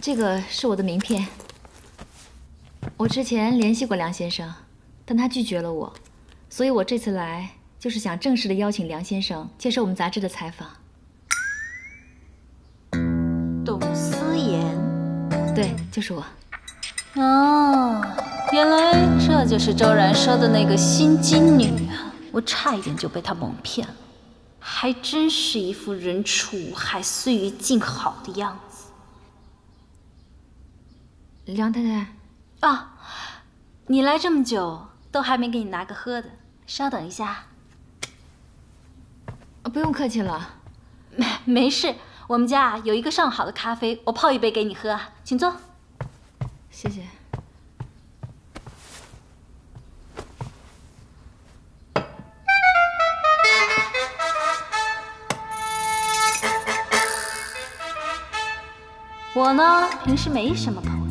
这个是我的名片。我之前联系过梁先生，但他拒绝了我，所以我这次来就是想正式的邀请梁先生接受我们杂志的采访。董思妍，对，就是我。哦，原来这就是周然说的那个新金女啊！我差一点就被她蒙骗了，还真是一副人畜无害、岁月静好的样子。 梁太太，啊，你来这么久，都还没给你拿个喝的，稍等一下。不用客气了，没事，我们家有一个上好的咖啡，我泡一杯给你喝，请坐。谢谢。我呢，平时没什么朋友。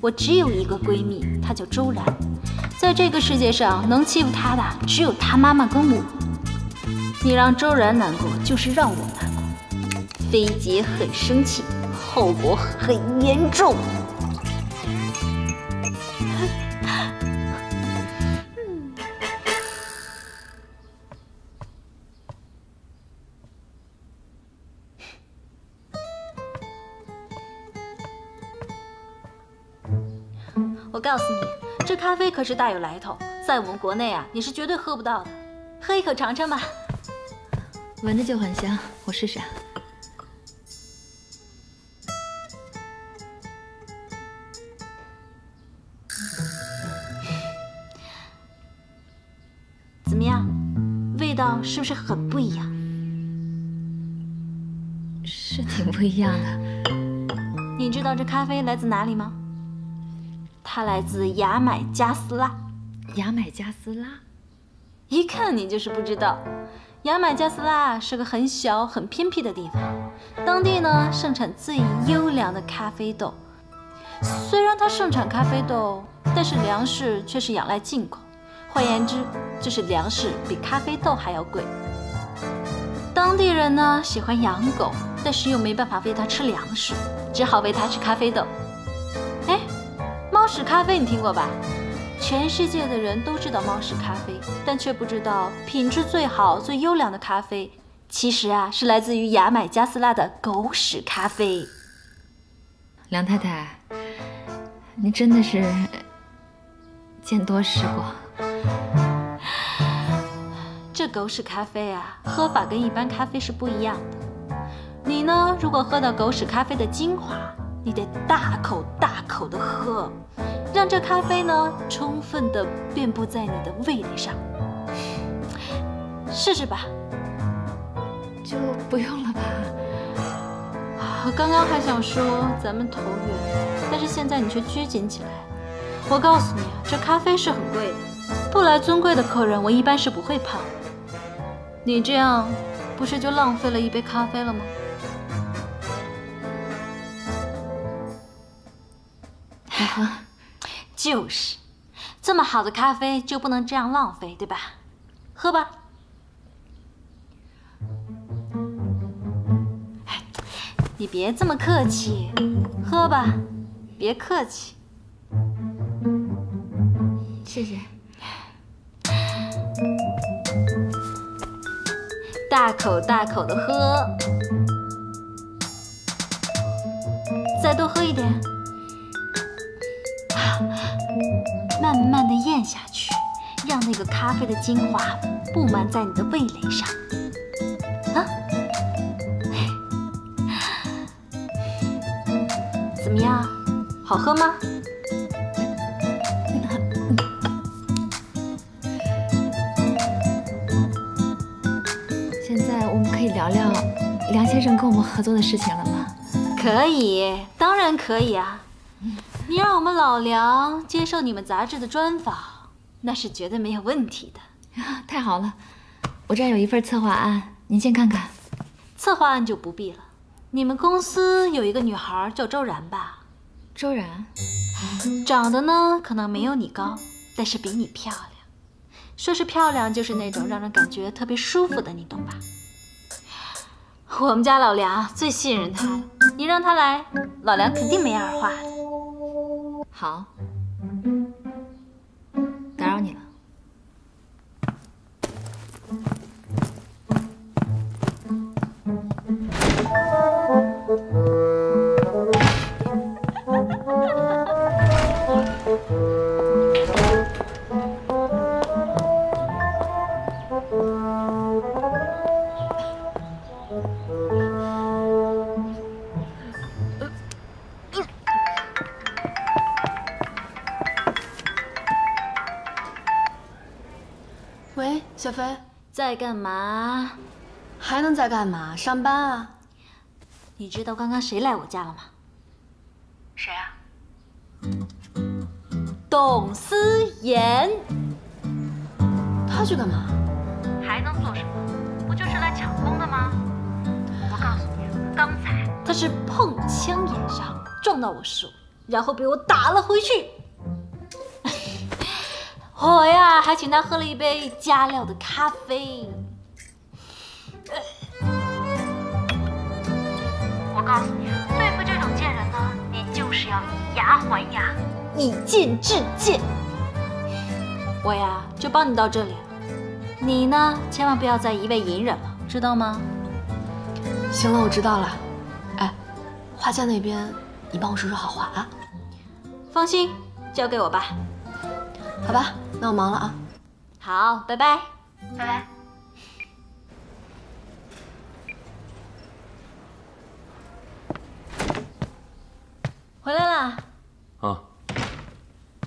我只有一个闺蜜，她叫周然，在这个世界上能欺负她的只有她妈妈跟我。你让周然难过，就是让我难过。菲姐很生气，后果很严重。我告诉你，这咖啡可是大有来头，在我们国内啊，你是绝对喝不到的。喝一口尝尝吧，闻着就很香，我试试。怎么样，味道是不是很不一样？是挺不一样的。你知道这咖啡来自哪里吗？ 它来自牙买加斯拉，牙买加斯拉，一看你就是不知道。牙买加斯拉是个很小、很偏僻的地方，当地呢盛产最优良的咖啡豆。虽然它盛产咖啡豆，但是粮食却是仰赖进口。换言之，就是粮食比咖啡豆还要贵。当地人呢喜欢养狗，但是又没办法喂它吃粮食，只好喂它吃咖啡豆。 猫屎咖啡你听过吧？全世界的人都知道猫屎咖啡，但却不知道品质最好、最优良的咖啡，其实啊是来自于牙买加斯拉的狗屎咖啡。梁太太，你真的是见多识广。这狗屎咖啡啊，喝法跟一般咖啡是不一样的。你呢，如果喝到狗屎咖啡的精华，你得大口大口的喝。 让这咖啡呢，充分的遍布在你的味蕾上，试试吧。就不用了吧？我刚刚还想说咱们投缘，但是现在你却拘谨起来。我告诉你啊，这咖啡是很贵的，不来尊贵的客人，我一般是不会泡。你这样，不是就浪费了一杯咖啡了吗？ 就是，这么好的咖啡就不能这样浪费，对吧？喝吧。哎，你别这么客气，喝吧，别客气。谢谢。大口大口的喝，再多喝一点。 慢慢的咽下去，让那个咖啡的精华布满在你的味蕾上。啊，怎么样？好喝吗？现在我们可以聊聊梁先生跟我们合作的事情了吗？可以，当然可以啊。 你让我们老梁接受你们杂志的专访，那是绝对没有问题的。太好了，我这儿有一份策划案，您先看看。策划案就不必了。你们公司有一个女孩叫周然吧？周然，长得呢可能没有你高，但是比你漂亮。说是漂亮，就是那种让人感觉特别舒服的，你懂吧？我们家老梁最信任她。您让他来，老梁肯定没二话的。好，打扰你了。 喂，小飞，在干嘛？还能在干嘛？上班啊！你知道刚刚谁来我家了吗？谁啊？董思妍。他去干嘛？还能做什么？不就是来抢功的吗？我告诉你，刚才他是碰枪眼上撞到我手，然后被我打了回去。 我呀，还请他喝了一杯加料的咖啡。我告诉你，对付这种贱人呢，你就是要以牙还牙，以剑制剑。我呀，就帮你到这里了。你呢，千万不要再一味隐忍了，知道吗？行了，我知道了。哎，花家那边，你帮我说说好话啊。放心，交给我吧。 好吧，那我忙了啊。好，拜拜，拜拜。回来啦。啊。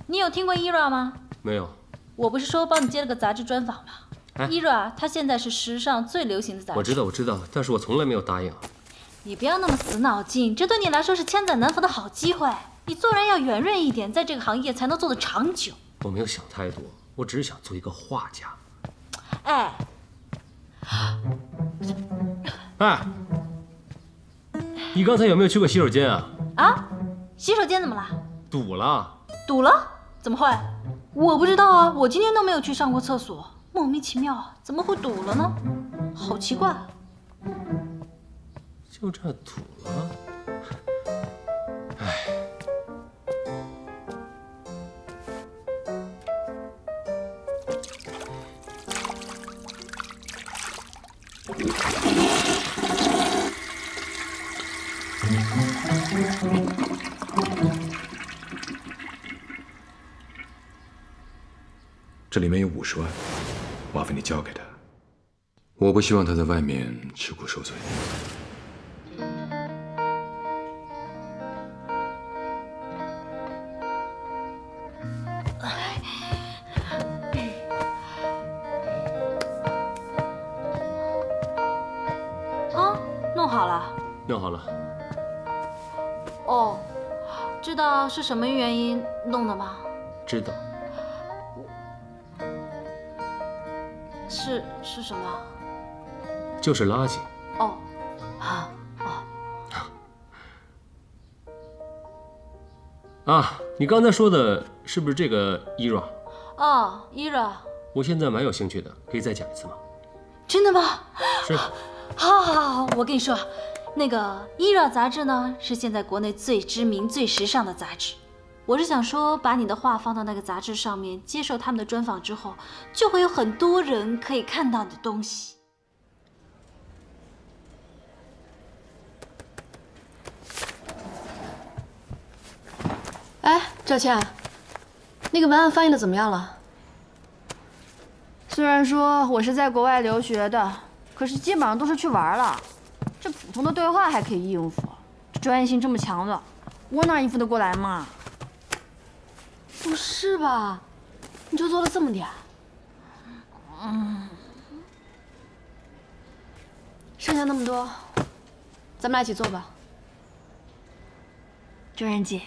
你有听过 Era 吗？没有。我不是说帮你接了个杂志专访吗？哎 ，Era 它现在是时尚最流行的杂志。我知道，我知道，但是我从来没有答应。你不要那么死脑筋，这对你来说是千载难逢的好机会。你做人要圆润一点，在这个行业才能做得长久。 我没有想太多，我只是想做一个画家。哎，哎，你刚才有没有去过洗手间啊？啊，洗手间怎么了？堵了。堵了？怎么会？我不知道啊，我今天都没有去上过厕所，莫名其妙啊，怎么会堵了呢？好奇怪啊。就这堵了？哎。 这里面有50万，麻烦你交给他。我不希望他在外面吃苦受罪。啊，弄好了。弄好了。哦，知道是什么原因弄的吗？知道。 是什么？就是垃圾。哦，啊啊！啊，你刚才说的是不是这个 Era？ 哦 ，Era。我现在蛮有兴趣的，可以再讲一次吗？真的吗？是。好，好，好，我跟你说，那个 Era 杂志呢，是现在国内最知名、最时尚的杂志。 我是想说，把你的画放到那个杂志上面，接受他们的专访之后，就会有很多人可以看到你的东西。哎，赵倩，那个文案翻译的怎么样了？虽然说我是在国外留学的，可是基本上都是去玩了。这普通的对话还可以应付，这专业性这么强的，我哪应付得过来嘛？ 不是吧？你就做了这么点？嗯，剩下那么多，咱们俩一起做吧。卓然姐，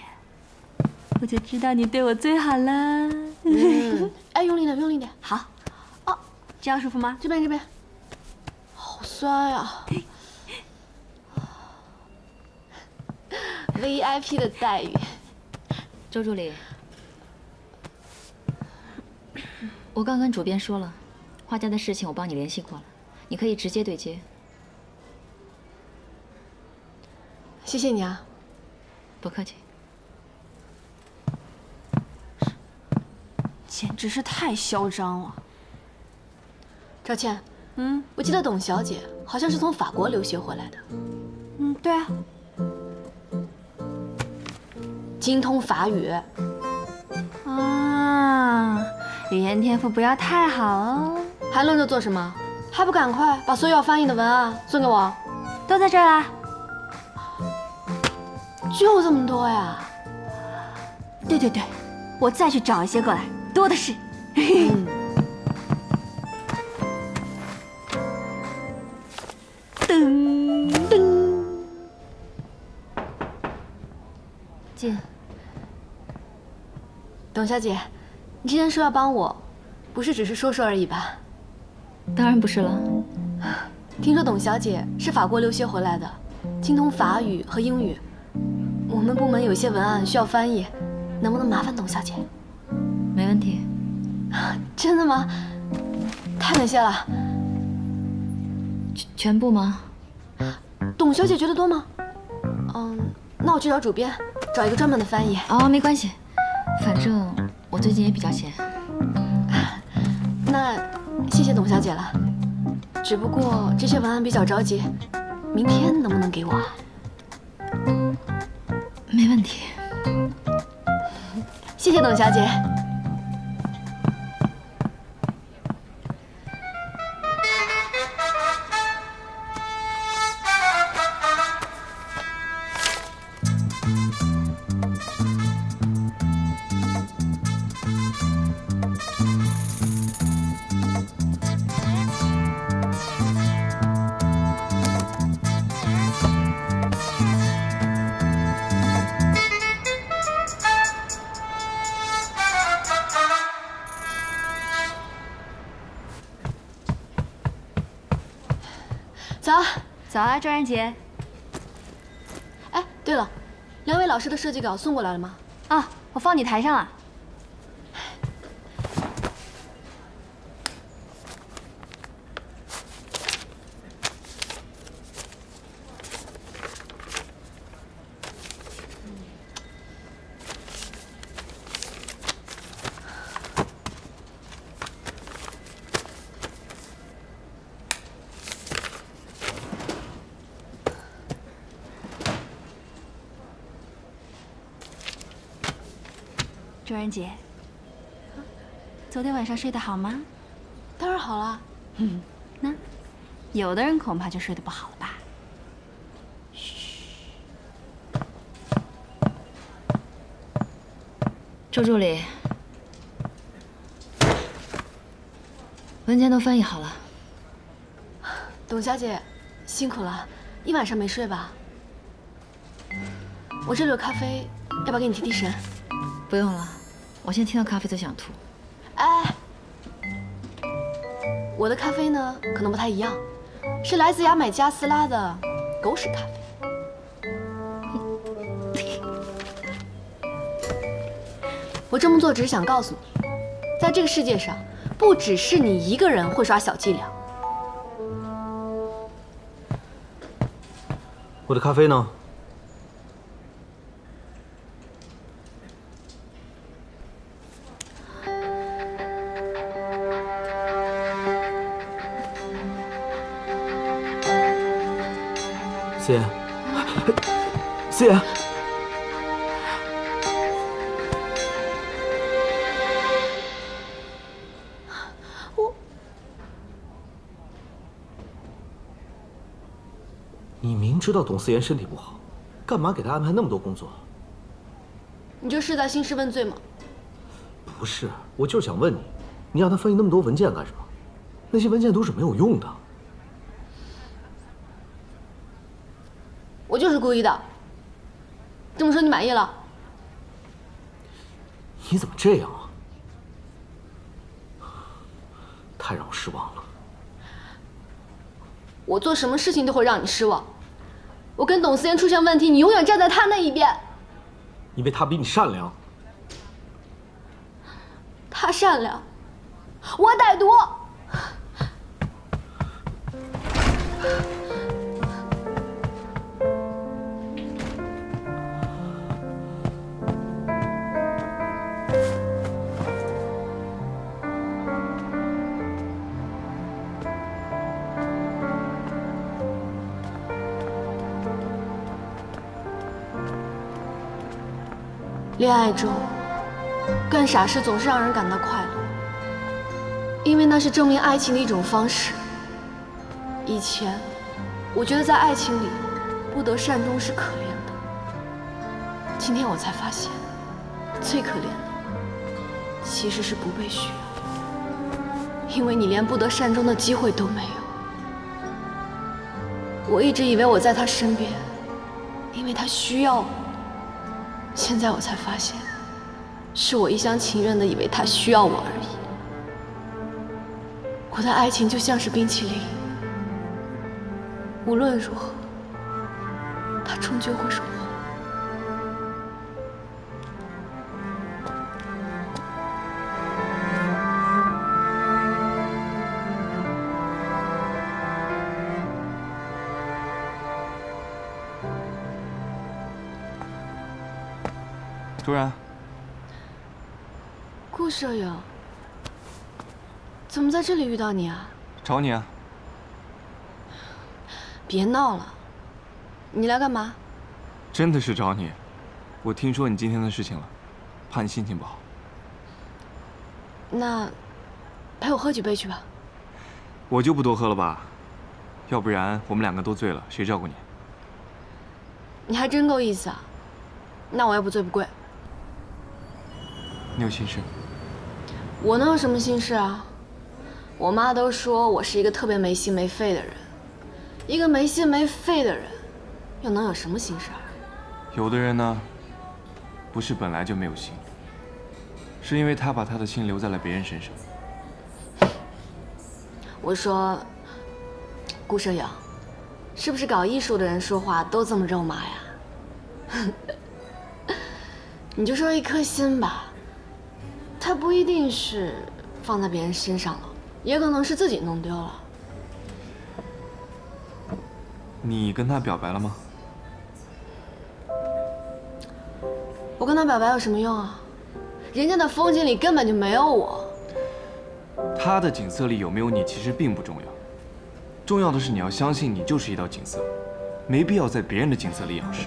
我就知道你对我最好啦。嗯，哎，用力点，用力点。好。哦，这样舒服吗？这边，这边。好酸呀！VIP 的待遇。周助理。 我刚跟主编说了，画家的事情我帮你联系过了，你可以直接对接。谢谢你啊，不客气。简直是太嚣张了。赵倩，我记得董小姐好像是从法国留学回来的。对啊，精通法语。啊，语言天赋不要太好哦。还愣着做什么？还不赶快把所有要翻译的文案送给我？都在这儿啦。 就这么多呀！对对对，我再去找一些过来，多的是。噔噔，进。董小姐，你之前说要帮我，不是只是说说而已吧？当然不是了。听说董小姐是法国留学回来的，精通法语和英语。 我们部门有些文案需要翻译，能不能麻烦董小姐？没问题。真的吗？太感谢了。全部吗？董小姐觉得多吗？那我去找主编，找一个专门的翻译。哦，没关系，反正我最近也比较闲。那谢谢董小姐了。只不过这些文案比较着急，明天能不能给我啊？ 没问题，谢谢董小姐。早啊，赵然杰。哎，对了，梁伟老师的设计稿送过来了吗？啊，我放你台上了。然杰，昨天晚上睡得好吗？当然好了。那有的人恐怕就睡得不好了吧？嘘。周助理，文件都翻译好了。董小姐，辛苦了，一晚上没睡吧？我这里有咖啡，要不要给你提提神？不用了。 我现在听到咖啡就想吐。哎，我的咖啡呢，可能不太一样，是来自牙买加斯拉的狗屎咖啡。我这么做只是想告诉你，在这个世界上，不只是你一个人会耍小伎俩。我的咖啡呢？ 思妍，思妍，我，你明知道董思妍身体不好，干嘛给她安排那么多工作？你这是在兴师问罪吗？不是，我就是想问你，你让她翻译那么多文件干什么？那些文件都是没有用的。 我就是故意的，这么说你满意了？你怎么这样啊？太让我失望了。我做什么事情都会让你失望。我跟董思妍出现问题，你永远站在她那一边。因为她比你善良。她善良，我歹毒。恋爱中，干傻事总是让人感到快乐，因为那是证明爱情的一种方式。以前，我觉得在爱情里，不得善终是可怜的。今天我才发现，最可怜的其实是不被需要，因为你连不得善终的机会都没有。我一直以为我在他身边，因为他需要我。 现在我才发现，是我一厢情愿的以为他需要我而已。我的爱情就像是冰淇淋，无论如何，它终究会融化。突然，顾舍友，怎么在这里遇到你啊？找你啊！别闹了，你来干嘛？真的是找你，我听说你今天的事情了，怕你心情不好。那，陪我喝几杯去吧。我就不多喝了吧，要不然我们两个都醉了，谁照顾你？你还真够意思啊！那我也不醉不归。 你有心事？我能有什么心事啊？我妈都说我是一个特别没心没肺的人，一个没心没肺的人，又能有什么心事啊？有的人呢，不是本来就没有心，是因为他把他的心留在了别人身上。我说，顾舍友，是不是搞艺术的人说话都这么肉麻呀？你就说一颗心吧。 他不一定是放在别人身上了，也可能是自己弄丢了。你跟他表白了吗？我跟他表白有什么用啊？人家的风景里根本就没有我。他的景色里有没有你其实并不重要，重要的是你要相信你就是一道景色，没必要在别人的景色里仰视。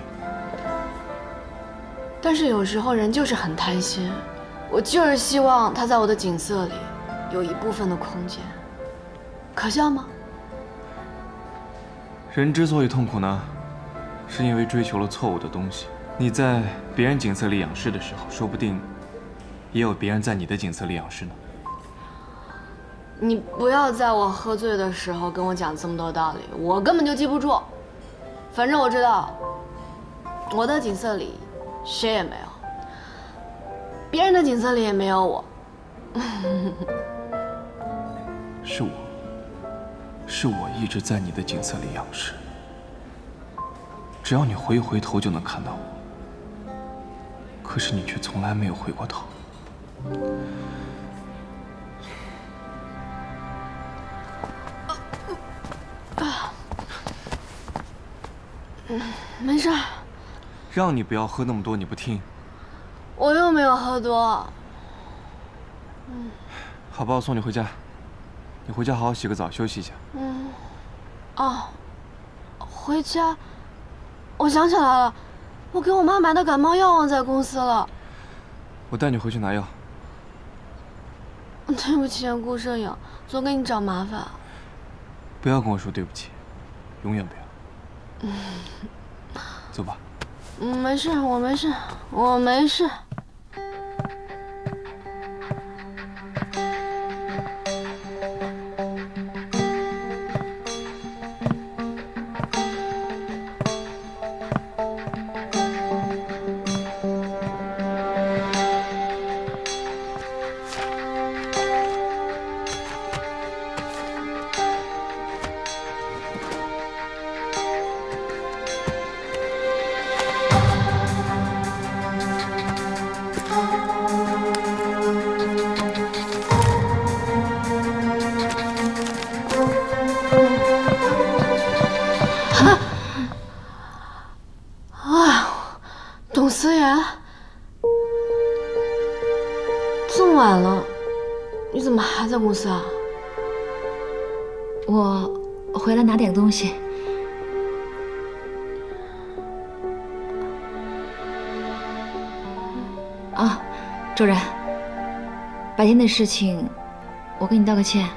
但是有时候人就是很贪心。 我就是希望他在我的景色里有一部分的空间，可笑吗？人之所以痛苦呢，是因为追求了错误的东西。你在别人景色里仰视的时候，说不定也有别人在你的景色里仰视呢。你不要在我喝醉的时候跟我讲这么多道理，我根本就记不住。反正我知道，我的景色里谁也没有。 别人的景色里也没有我，是我一直在你的景色里仰视。只要你回一回头就能看到我，可是你却从来没有回过头。没事。让你不要喝那么多，你不听。 我又没有喝多。嗯，好吧，我送你回家。你回家好好洗个澡，休息一下。嗯。哦，回家。我想起来了，我给我妈买的感冒药忘在公司了。我带你回去拿药。对不起啊，顾摄影，总给你找麻烦。不要跟我说对不起，永远不要。嗯。走吧。 没事，我没事，我没事。公司啊，我回来拿点东西。啊，周然，白天的事情我跟你道个歉。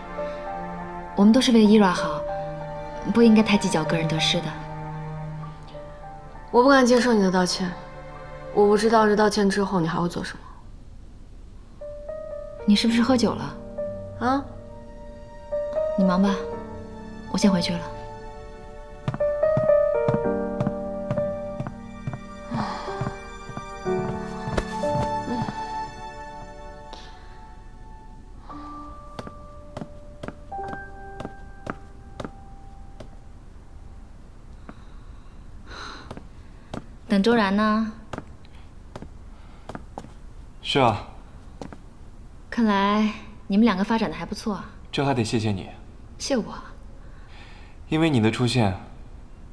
我们都是为伊软好，不应该太计较个人得失的。我不敢接受你的道歉，我不知道这道歉之后你还会做什么。你是不是喝酒了？啊？你忙吧，我先回去了。 等周然呢？是啊。看来你们两个发展的还不错啊。这还得谢谢你。谢我？因为你的出现，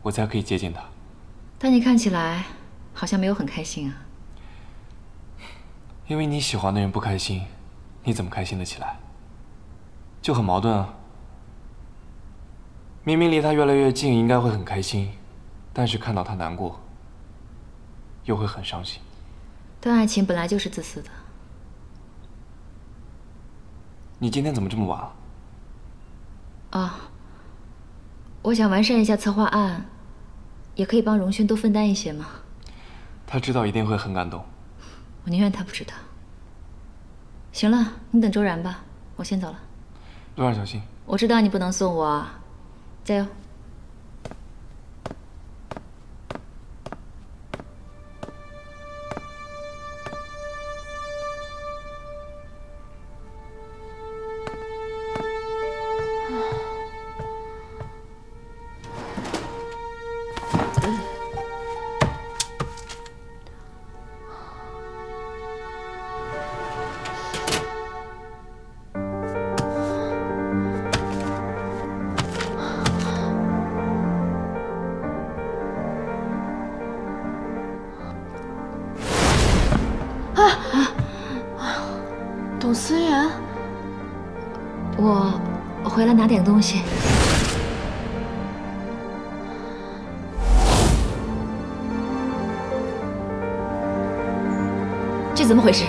我才可以接近他。但你看起来好像没有很开心啊。因为你喜欢的人不开心，你怎么开心得起来？就很矛盾啊。明明离他越来越近，应该会很开心，但是看到他难过。 又会很伤心，但爱情本来就是自私的。你今天怎么这么晚了？啊，我想完善一下策划案，也可以帮荣轩多分担一些嘛。他知道一定会很感动。我宁愿他不知道。行了，你等周然吧，我先走了。路上小心。我知道你不能送我，加油。 董思源，我回来拿点东西。这怎么回事？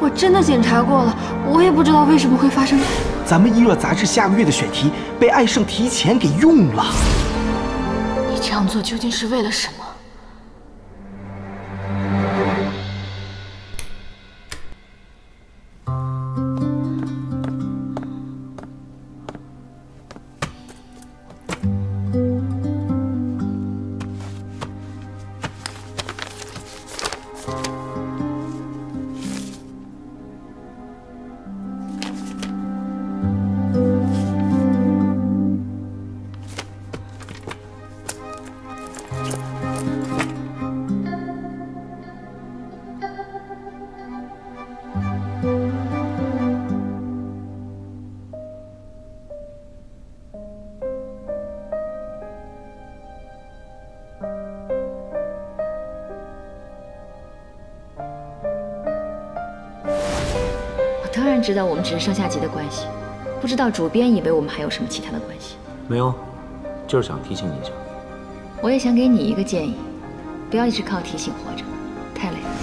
我真的检查过了，我也不知道为什么会发生。咱们医乐杂志下个月的选题被艾盛提前给用了。你这样做究竟是为了什么？ 当然知道我们只是上下级的关系，不知道主编以为我们还有什么其他的关系。没有，就是想提醒你一下。我也想给你一个建议，不要一直靠提醒活着，太累了。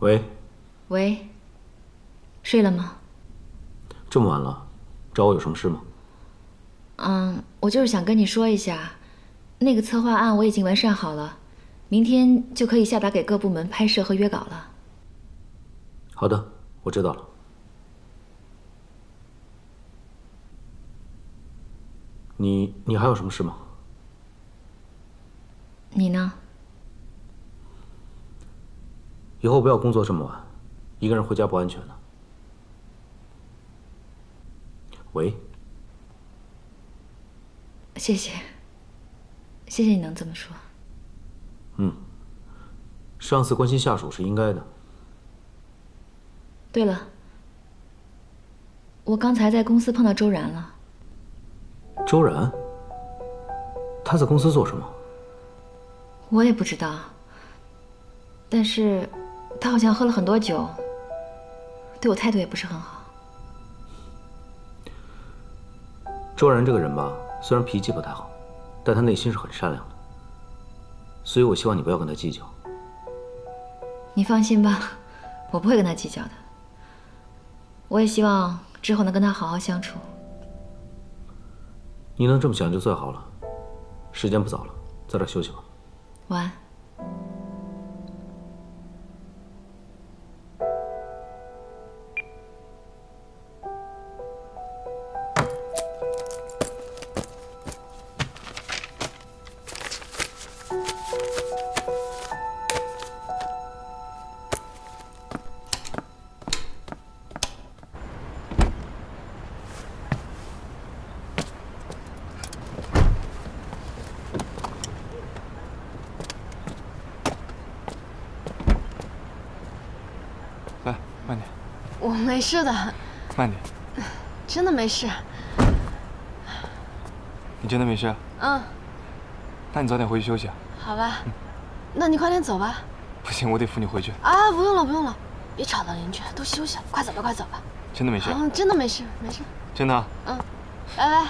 喂。喂。睡了吗？这么晚了。 找我有什么事吗？嗯，我就是想跟你说一下，那个策划案我已经完善好了，明天就可以下达给各部门拍摄和约稿了。好的，我知道了。你还有什么事吗？你呢？以后不要工作这么晚，一个人回家不安全的。 喂，谢谢你能这么说。嗯，上司关心下属是应该的。对了，我刚才在公司碰到周然了。周然？他在公司做什么？我也不知道，但是他好像喝了很多酒，对我态度也不是很好。周然这个人吧，虽然脾气不太好，但他内心是很善良的，所以我希望你不要跟他计较。你放心吧，我不会跟他计较的。我也希望之后能跟他好好相处。你能这么想就最好了。时间不早了，早点休息吧。晚安。 没事的，慢点。真的没事。你真的没事？嗯。那你早点回去休息。好吧。那你快点走吧。不行，我得扶你回去。啊，不用了，不用了，别吵到邻居，都休息了，快走吧，快走吧。真的没事？嗯，真的没事，没事。真的？嗯。拜拜。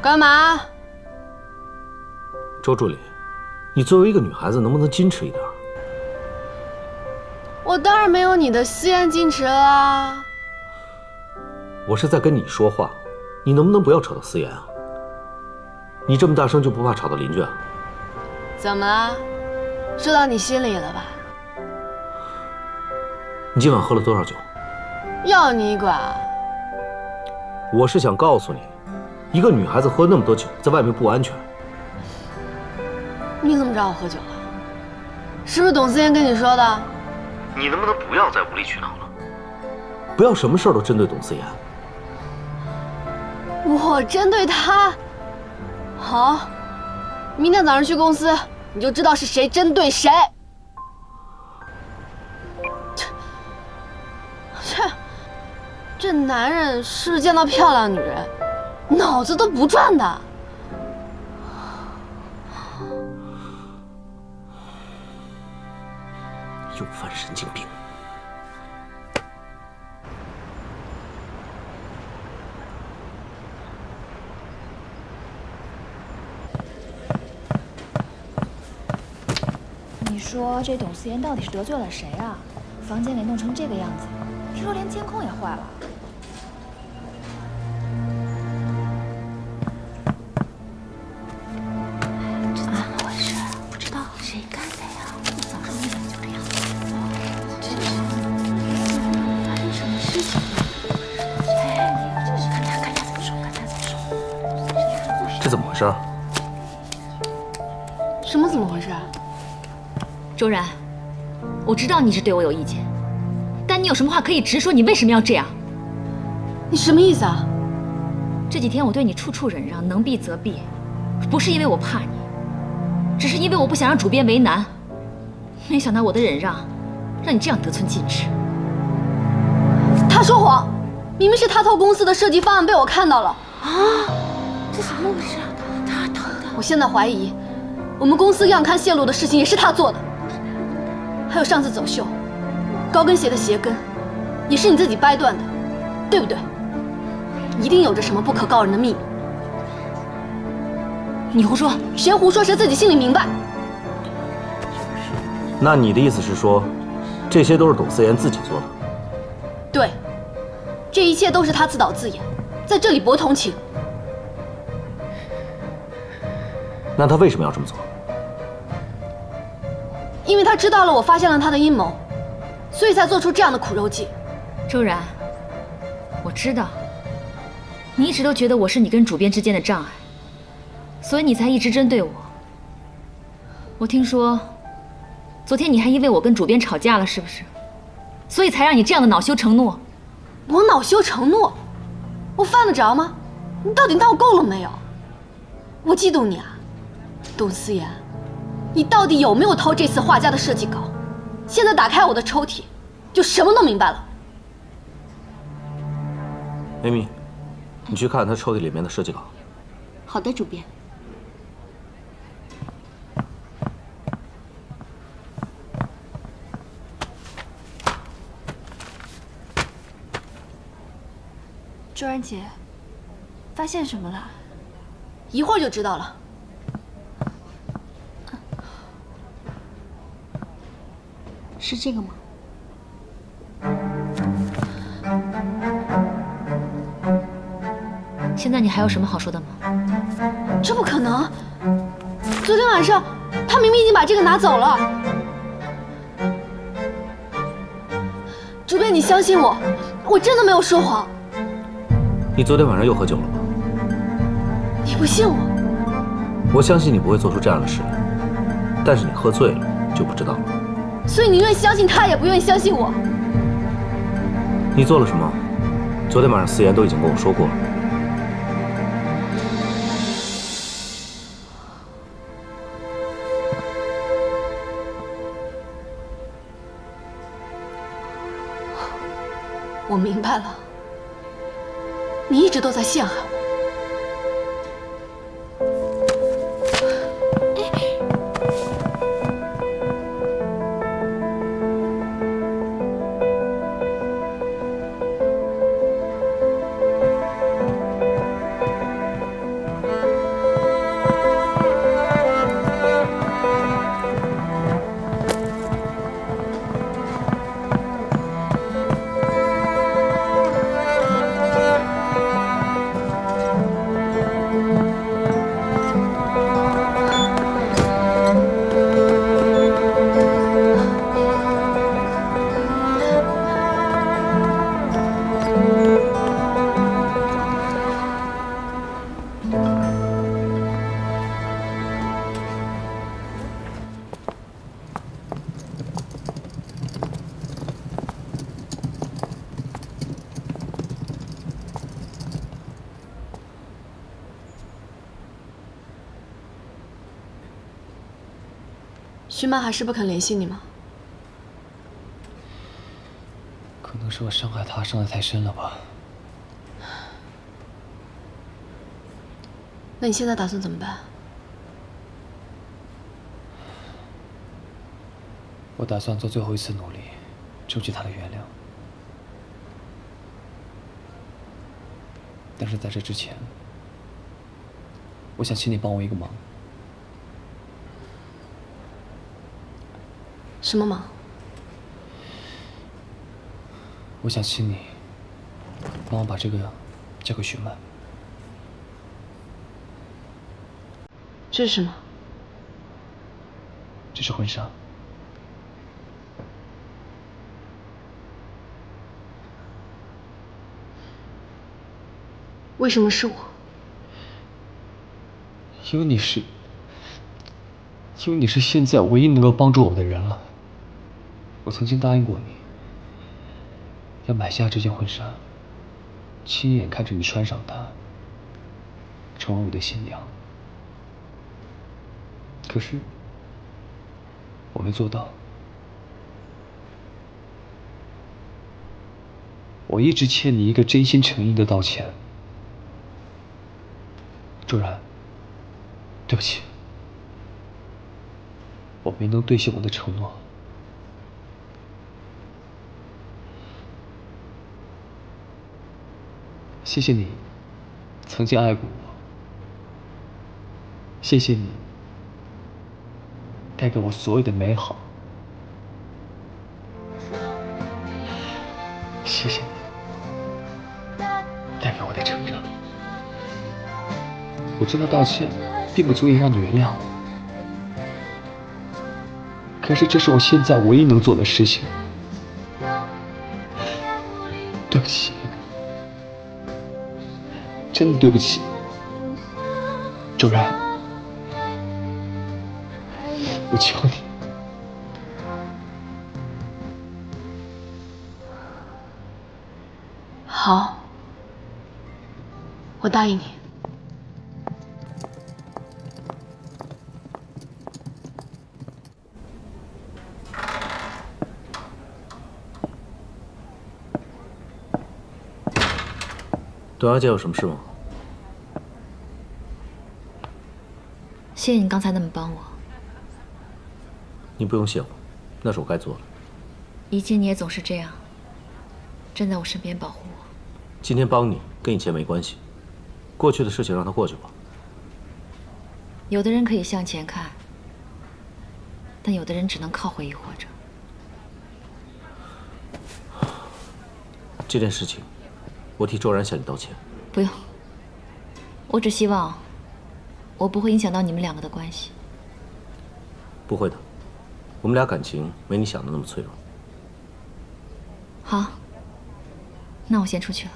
干嘛？周助理，你作为一个女孩子，能不能矜持一点？我当然没有你的西安矜持啦。我是在跟你说话，你能不能不要吵到思妍啊？你这么大声就不怕吵到邻居啊？怎么了？说到你心里了吧？你今晚喝了多少酒？要你管？我是想告诉你。 一个女孩子喝那么多酒，在外面不安全。你怎么知道我喝酒了？是不是董思妍跟你说的？你能不能不要再无理取闹了？不要什么事儿都针对董思妍。我针对她？好，明天早上去公司，你就知道是谁针对谁。这男人是不是见到漂亮女人？ 脑子都不转的，又犯神经病。你说这董思妍到底是得罪了谁啊？房间里弄成这个样子，听说连监控也坏了。 周然，我知道你是对我有意见，但你有什么话可以直说。你为什么要这样？你什么意思啊？这几天我对你处处忍让，能避则避，不是因为我怕你，只是因为我不想让主编为难。没想到我的忍让，让你这样得寸进尺。他说谎，明明是他偷公司的设计方案被我看到了。啊，这什么回事啊？他偷的？我现在怀疑，我们公司样刊泄露的事情也是他做的。 还有上次走秀，高跟鞋的鞋跟，也是你自己掰断的，对不对？一定有着什么不可告人的秘密。你胡说！谁胡说谁自己心里明白。那你的意思是说，这些都是董思妍自己做的？对，这一切都是她自导自演，在这里博同情。那她为什么要这么做？ 因为他知道了我发现了他的阴谋，所以才做出这样的苦肉计。周然，我知道，你一直都觉得我是你跟主编之间的障碍，所以你才一直针对我。我听说，昨天你还因为我跟主编吵架了，是不是？所以才让你这样的恼羞成怒。我恼羞成怒，我犯得着吗？你到底闹够了没有？我嫉妒你啊，董思妍，你到底有没有偷这次画家的设计稿？现在打开我的抽屉，就什么都明白了。Amy。 你去看他抽屉里面的设计稿。好的，主编。卓然姐，发现什么了？一会儿就知道了。是这个吗？ 现在你还有什么好说的吗？这不可能！昨天晚上他明明已经把这个拿走了。主编，你相信我，我真的没有说谎。你昨天晚上又喝酒了吗？你不信我？我相信你不会做出这样的事，但是你喝醉了就不知道了。所以你愿意相信他，也不愿意相信我。你做了什么？昨天晚上思妍都已经跟我说过了。 我明白了，你一直都在陷害徐曼还是不肯联系你吗？可能是我伤害她伤得太深了吧。那你现在打算怎么办？我打算做最后一次努力，争取她的原谅。但是在这之前，我想请你帮我一个忙。 什么忙？我想请你帮我把这个交给许曼。这是什么？这是婚纱。为什么是我？因为你是现在唯一能够帮助我的人了。 我曾经答应过你，要买下这件婚纱，亲眼看着你穿上它，成为我的新娘。可是我没做到，我一直欠你一个真心诚意的道歉。卓然，对不起，我没能兑现我的承诺。 谢谢你，曾经爱过我。谢谢你，带给我所有的美好。谢谢你，带给我的成长。我知道道歉并不足以让你原谅我，可是这是我现在唯一能做的事情。对不起。真的对不起，周然，我求你。 好，我答应你。对阿姐有什么事吗？谢谢你刚才那么帮我。你不用谢我，那是我该做的。以前你也总是这样，站在我身边保护我。 今天帮你跟以前没关系，过去的事情让它过去吧。有的人可以向前看，但有的人只能靠回忆活着。这件事情，我替周然向你道歉。不用，我只希望我不会影响到你们两个的关系。不会的，我们俩感情没你想的那么脆弱。好，那我先出去了。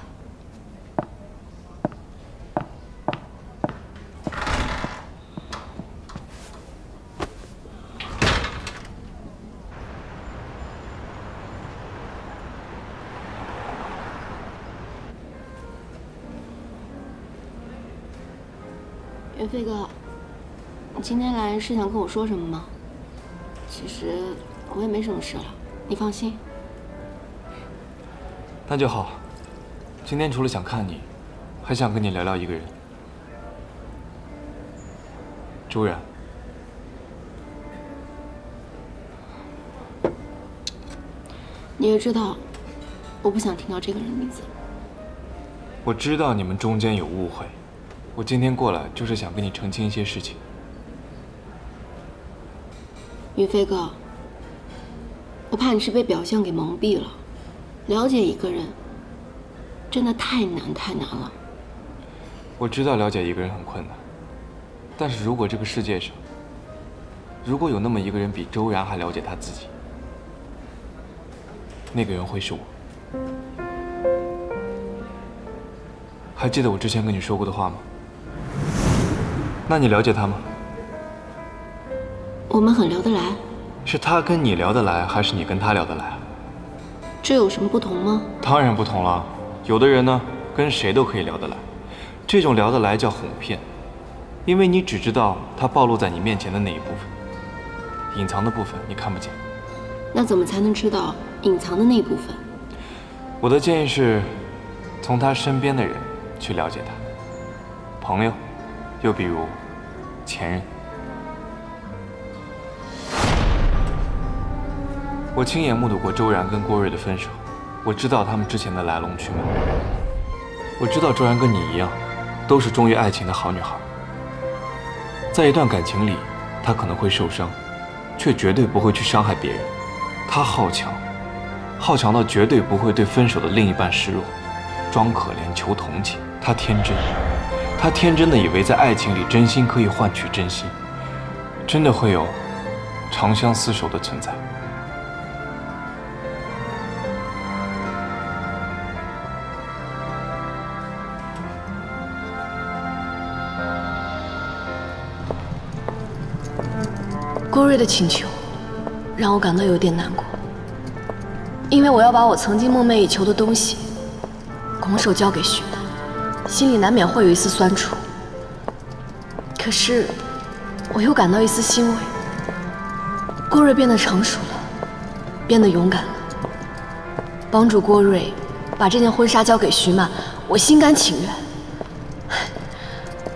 袁飞哥，你今天来是想跟我说什么吗？其实我也没什么事了，你放心。那就好。今天除了想看你，还想跟你聊聊一个人。周然，你也知道，我不想听到这个人的名字。我知道你们中间有误会。 我今天过来就是想跟你澄清一些事情，云飞哥。我怕你是被表象给蒙蔽了，了解一个人真的太难太难了。我知道了解一个人很困难，但是如果这个世界上如果有那么一个人比周然还了解他自己，那个人会是我。 还记得我之前跟你说过的话吗？那你了解他吗？我们很聊得来。是他跟你聊得来，还是你跟他聊得来？这有什么不同吗？当然不同了。有的人呢，跟谁都可以聊得来，这种聊得来叫哄骗，因为你只知道他暴露在你面前的那一部分，隐藏的部分你看不见。那怎么才能知道隐藏的那一部分？我的建议是，从他身边的人。 去了解他，朋友，又比如前任。我亲眼目睹过周然跟郭瑞的分手，我知道他们之前的来龙去脉。我知道周然跟你一样，都是忠于爱情的好女孩。在一段感情里，她可能会受伤，却绝对不会去伤害别人。她好强，好强到绝对不会对分手的另一半示弱。 装可怜求同情，他天真的以为在爱情里真心可以换取真心，真的会有长相厮守的存在。郭瑞的请求让我感到有点难过，因为我要把我曾经梦寐以求的东西。 拱手交给徐楠，心里难免会有一丝酸楚。可是，我又感到一丝欣慰。郭瑞变得成熟了，变得勇敢了。帮助郭瑞把这件婚纱交给徐曼，我心甘情愿。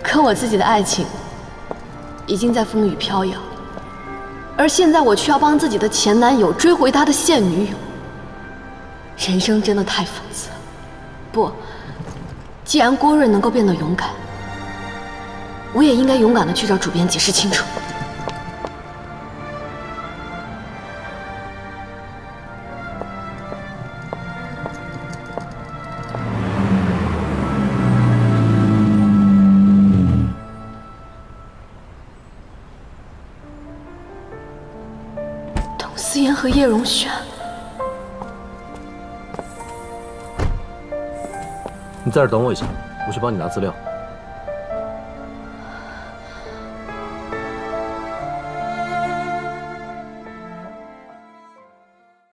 可我自己的爱情已经在风雨飘摇，而现在我却要帮自己的前男友追回他的现女友。人生真的太讽刺了。 不，既然郭瑞能够变得勇敢，我也应该勇敢的去找主编解释清楚。董思妍和叶荣轩。 你在这等我一下。我去帮你拿资料。